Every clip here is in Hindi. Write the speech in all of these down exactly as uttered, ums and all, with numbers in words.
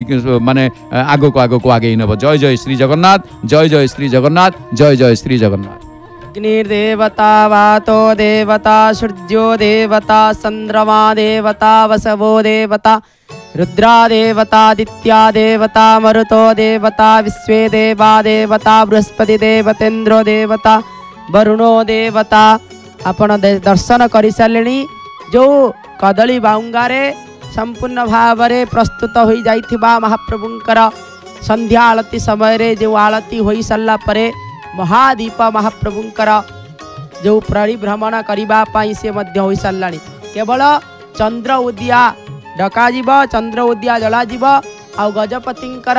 माने आगो को आगो को आगे हिड़न। जय जय श्री जगन्नाथ, जय जय श्री जगन्नाथ, जय जय श्री जगन्नाथ। अग्निर्देवता वातो देवता सूर्यो देवता चंद्रमा देवता वसवो देवता रुद्रा देवता दित्या देवता मरुतो देवता विश्वे देवा देवता बृहस्पति देवतेन्द्र देवता वरुणो देवता। अपन दर्शन कर सारे जो कदली बाउंगारे संपूर्ण भाव में प्रस्तुत हो जाइथिबा महाप्रभुंकर संध्या आलती समय रे जो आलती हो सरला परे महादीप महाप्रभुंकर जो परिभ्रमण करने से हो सरला। केवल चंद्र उदिया डका जीव, चंद्र उदिया जला जीव आ गजपतिंकर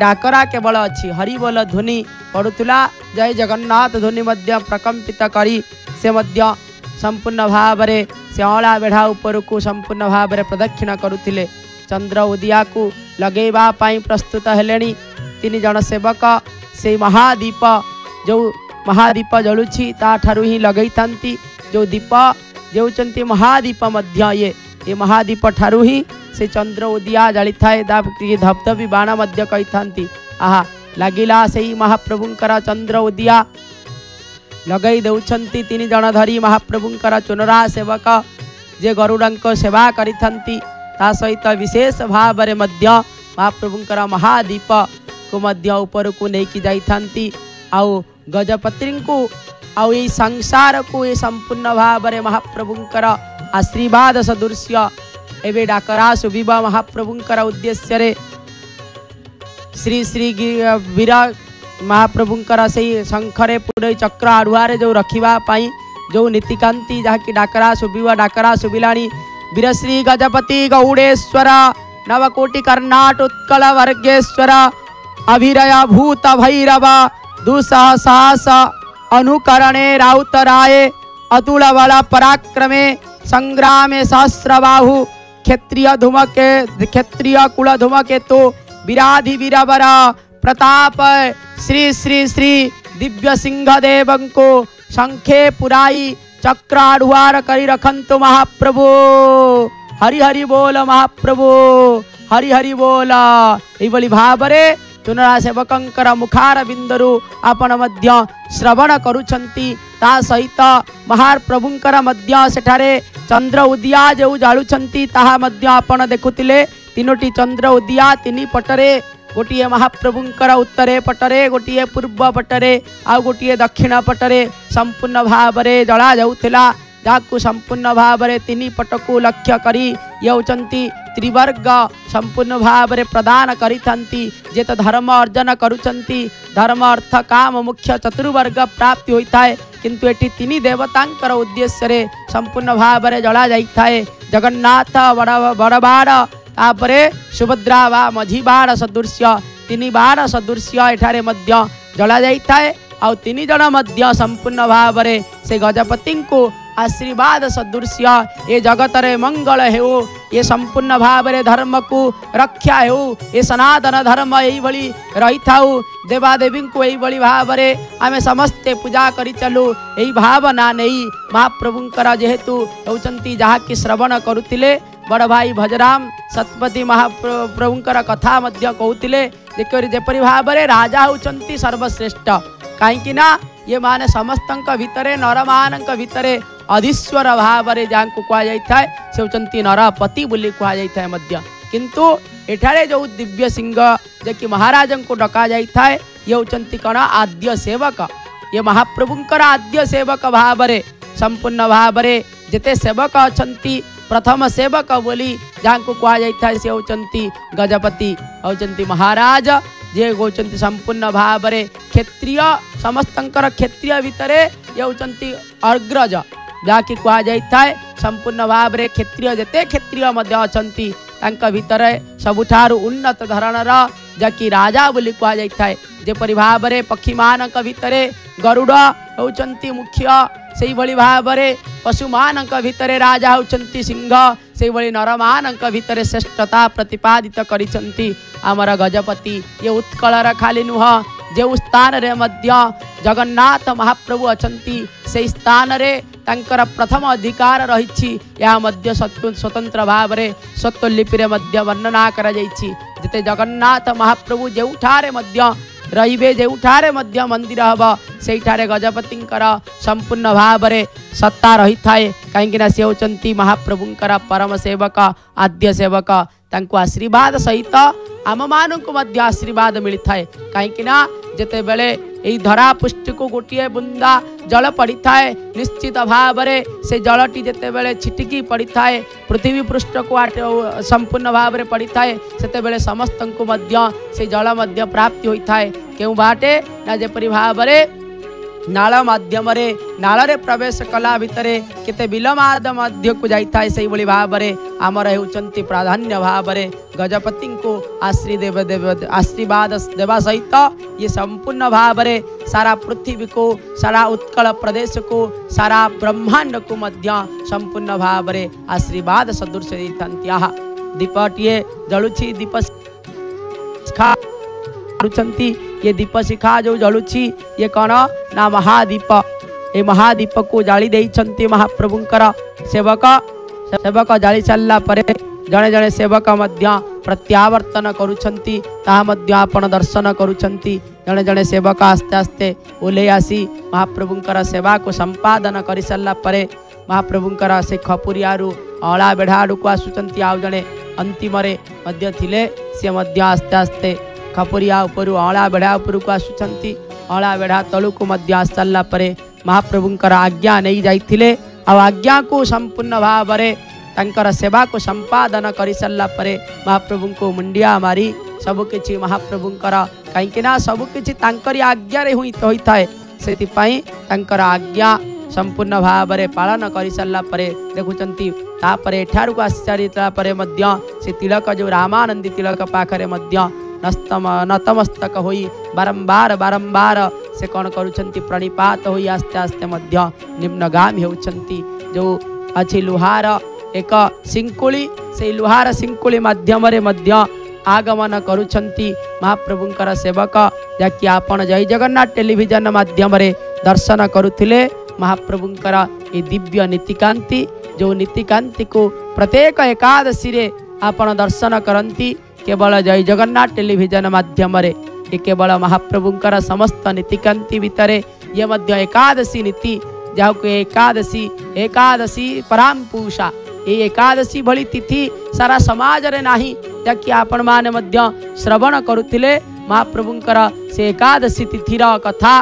डाकरा केवल अच्छी हरिबोल ध्वनि पड़ुला। जय जगन्नाथ ध्वनि प्रकंपित करी से संपूर्ण भाव में से अला बेढ़ा उपर को संपूर्ण भाव में प्रदक्षिण करुले। चंद्र उदिया को लगेवाई प्रस्तुत हेले तीन जन सेवक से महादीप जो महादीप जलुछि ताठारु ही लगे था जो दीप जेउचंती महादीप मध्य ये ये महादीप ठारू ही से चंद्र उदिया जली थाए धबधबी बाण मध्य कही था। आहा लगिला से महाप्रभुंकर चंद्र उदिया लगई देउछंती तीन जन धरी महाप्रभुंकर चुनरा सेवक जे गरुड़ंको सेवा करी थांती ता सहित विशेष भाव में महाप्रभुंकर महादीप को मध्य ऊपर को लेकि जाई थांती। आउ गजपति को आउ ये संसार को ये संपूर्ण भाव में महाप्रभुंकर आशीर्वाद सदृश्य एवं डाकरा सुबिबा महाप्रभुंकर उद्देश्य रे श्री श्री वीर महाप्रभुंकर से शंखरे पुरै चक्र आड़ुआरे जो रखापी जो नीतिकांति जहाँकि डाकरा शुभा डाकरा शुभिलाणी वीरश्री गजपति गौड़ेश्वर नवकोटि कर्णाट उत्कल वर्गेश्वर अभिरय भूत भैरव दुसहसाहस अनुकरणे राउतराये अतुल बल पराक्रमे संग्रामे सहस्रबाहु क्षत्रिय धूमके क्षत्रिय कुल धूमकेतु विराधि वीरवर प्रताप श्री श्री श्री दिव्य सिंह देवं को शंखे पुराई चक्र आढ़ुआर करी रखंतु महाप्रभु। हरि हरि बोल महाप्रभु, हरि हरि बोल। ये भाव में चुनरा सेवकंकर मुखार बिंदु आपण मध्य श्रवण करुछंती ता सहित महाप्रभुंकर मध्य सेठारे चंद्र उदिया जो जालुछंती ताहा मध्य आपण देखुतिले। तीनोटी चंद्र उदिया तीन पटरे गोटे महाप्रभुंकर उत्तरे पटरे गोटे पूर्व पटरे आ गोटे दक्षिण पटरे संपूर्ण भाव में जला जाऊला जहाँ संपूर्ण भाव में तीन पटक लक्ष्य करी ये त्रिवर्ग संपूर्ण भाव में प्रदान करी जे तो धर्म अर्जन करुँच धर्म अर्थ काम मुख्य चतुर्वर्ग प्राप्ति होता है किंतु ये तीन देवतांकर उद्देश्य संपूर्ण भाव में जला जाता है। जगन्नाथ बड़ बड़बाड़ तापरे सुभद्रा वा मझी बार सदृश्य तीन बार सदृश्य एठारे मध्य जला जाता है। आउ तीन जन मध्य संपूर्ण भाव में से गजपति को आशीर्वाद सदृश्य ये जगत रे मंगल हेउ ये संपूर्ण भाव में धर्म को रक्षा हेउ ये सनातन धर्म यही रही था देवादेवी को यही भाव में आम समस्ते पूजा करी चलू यही भावना नहीं महाप्रभुंकर जेहेतु होती जहाँ कि श्रवण करुले बड़ भाई भजराम सतपति महाप्रभुंकर कथा मध्य कहते जेपरी भाव में राजा होती सर्वश्रेष्ठ कहीं ना ये माने समस्तंक भितरे नरमान भितरे अधीश्वर भाव में जहाँ कहुई है से होती नरपति बोली कहुई मध्य किंतु एठारे जो दिव्य सिंह जे कि महाराज को डका जाता है ये होती कौन आद्य सेवक ये महाप्रभुंकर आद्य सेवक भाव में संपूर्ण भाव में जिते सेवक अच्छा प्रथम सेवक बोली जहाँ कहुई से होती गजपति होती महाराज जे होती संपूर्ण भाव में क्षेत्रीय समस्तंकर क्षेत्रीय भितर ये होती अग्रज जहाँ कि कहुई संपूर्ण भाव में क्षेत्रीय जिते क्षेत्रीय अच्छा भितर सबुठार उन्नत धरणर जहाँकि राजा बोली कहुई है जेपरी भाव में पक्षी मान भितर गरुड़ होती मुख्य से भाव में पशु मान भितर राजा होती सिंह से नर मान भितर श्रेष्ठता प्रतिपादित करिसंती आमर गजपति। ये उत्कलर खाली नुह जो स्थान रे मध्य जगन्नाथ महाप्रभु अच्छा से स्थान रे तांकर प्रथम अधिकार रही स्वतंत्र भाव में स्वत्वलिपि वर्णना करते जगन्नाथ महाप्रभु जो रे जो मंदिर हम से गजपति संपूर्ण भाव में सत्ता रही थाए कहीं से होती महाप्रभुंर परम सेवक आद्य सेवक आशीर्वाद सहित आम मान आशीर्वाद मिलता है कहीं जिते बेले यही धरापृष्ठ को गोटे बुंदा जल पड़ी थाए निश्चित भाव में से जलटी जिते बेले छिटिकी पड़ी थाए पृथ्वी पृष्ठ को संपूर्ण भाव में पड़ी थाए से समस्त को से जल प्राप्ति होता है क्यों बाटे ना जेपरी भाव में नाला माध्यम रे नाला प्रवेश कला भितर केते विलमाद मध्य को जाई थाए सही भली भाव में आमर होचंती प्राधान्य भाव में गजपति को आश्री देव देव आशीर्वाद देवा सहित ये संपूर्ण भाव में सारा पृथ्वी को सारा उत्कल प्रदेश को सारा ब्रह्मांड को मध्य संपूर्ण भाव में आशीर्वाद सदृश दीपटीए जलुछि दीप ये दीप शिखा जो जलुछि ये कौन ना महादीप ये महादीप को जाली दे महाप्रभुंकर सेवक सेवक जाली सारा पर जड़े जड़े सेवक प्रत्यावर्तन करुछंती आपण दर्शन करुछंती जड़े जड़े सेवक आस्ते आस्ते ओले आसी महाप्रभुंकर सेवा को संपादन कर सारा पर महाप्रभुंकर से खपुरियारू अला बेढ़ाड़ को आसुंच आउ जड़े अंतिम थे सी आस्ते आस्ते खपुरिया उपरू अला बेढ़ा उपरू को आसुंच अला बेढ़ा तलू को आसारा पर महाप्रभुंकर आज्ञा नहीं जाइए आज्ञा को संपूर्ण भाव में तंकर सेवा को संपादन कर सारा पर महाप्रभु को मुंडिया मारी सबकि महाप्रभुंकर कहीं सबकि आज्ञा होता है से आज्ञा संपूर्ण भाव में पालन कर सारा पर देखुंती को आश्चर्य पर से तिलक जो रामानंदी तिलक पाखे नस्तम नतमस्तक होई बारंबार बारंबार से कौन करुछंती प्रणिपात होई आस्ते आस्ते मध्य निम्नगामी होउछंती जो अच्छी लुहार एक सिंकुली से लुहार सिंकुली माध्यम रे मध्य आगमन करुछंती महाप्रभुंकर सेवक जाकि आपण जय जगन्नाथ टेलीविजन माध्यम रे दर्शन करुथिले महाप्रभुंकर ए दिव्य नीतिकांति जो नीतिकांति को प्रत्येक एकादशी रे आपण दर्शन करंती केवल जय जगन्नाथ टेलीविजन माध्यम रे ये केवल महाप्रभुंकर समस्त नीतिकांति भितर ये मध्य एकादशी नीति जहाँ को एकादशी एकादशी पराम पूषा ये एकादशी भली तिथि सारा समाज रे नाही जबकि आपण माने मध्य श्रवण करुथिले महाप्रभुंकर से एकादशी तिथिर कथा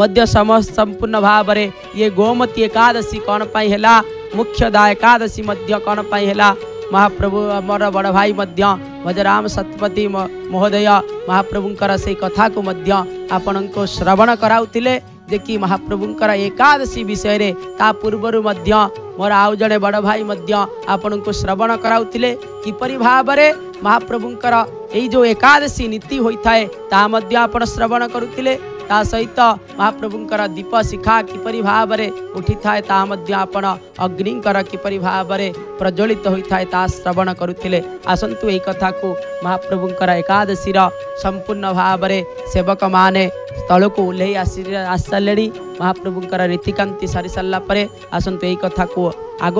मध्य समस्त संपूर्ण भाव रे ये गोमती एकादशी कौन पाई हैला मुख्यदा एकादशी मध्य कौन पाई हैला महाप्रभु मोर बड़ भाई भजराम सतपति महोदय महाप्रभुंकर से कथा को आपण को श्रवण कराउथिले जे कि महाप्रभुंकर एकादशी विषय रे ता पूर्वरु मोर आउ जड़े बड़ भाई आपण को श्रवण कराउथिले किपरि भाव रे महाप्रभुंकर यही जो एकादशी नीति होता है ता मध्य आपण श्रवण करुथिले ता सहित महाप्रभुंकर दीप शिखा किपरि भाव में उठी थाए ता मध्य आपण अग्निंकर किपरि भाव में प्रज्वलित होता है ता श्रवण करुथिले आसंतु एई कथा को महाप्रभुंकर एकादशी संपूर्ण भाव में सेवक माने तल को ओल्हे आसी आसारे महाप्रभुंकर नीतिकांति सारी सारा पर आसंतु एई कथा को आग